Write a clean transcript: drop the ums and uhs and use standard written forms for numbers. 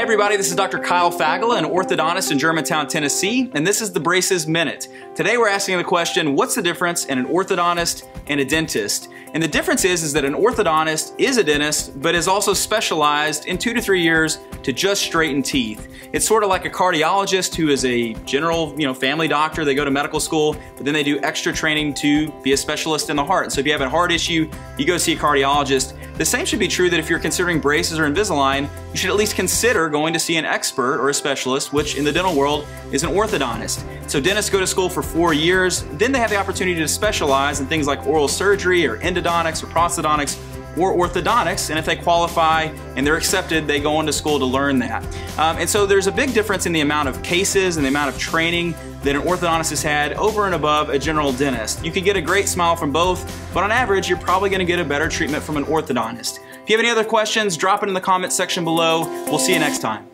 Hey everybody, this is Dr. Kyle Fagala, an orthodontist in Germantown, Tennessee, and this is The Braces Minute. Today we're asking the question, what's the difference in an orthodontist and a dentist? And the difference is that an orthodontist is a dentist, but is also specialized in 2 to 3 years to just straighten teeth. It's sort of like a cardiologist who is a general, family doctor. They go to medical school, but then they do extra training to be a specialist in the heart. So if you have a heart issue, you go see a cardiologist. The same should be true that if you're considering braces or Invisalign, you should at least consider going to see an expert or a specialist, which in the dental world is an orthodontist. So dentists go to school for 4 years, then they have the opportunity to specialize in things like oral surgery or endodontics or prosthodontics or orthodontics, and if they qualify and they're accepted, they go into school to learn that. And so there's a big difference in the amount of cases and the amount of training that an orthodontist has had over and above a general dentist. You can get a great smile from both, but on average, you're probably gonna get a better treatment from an orthodontist. If you have any other questions, drop it in the comment section below. We'll see you next time.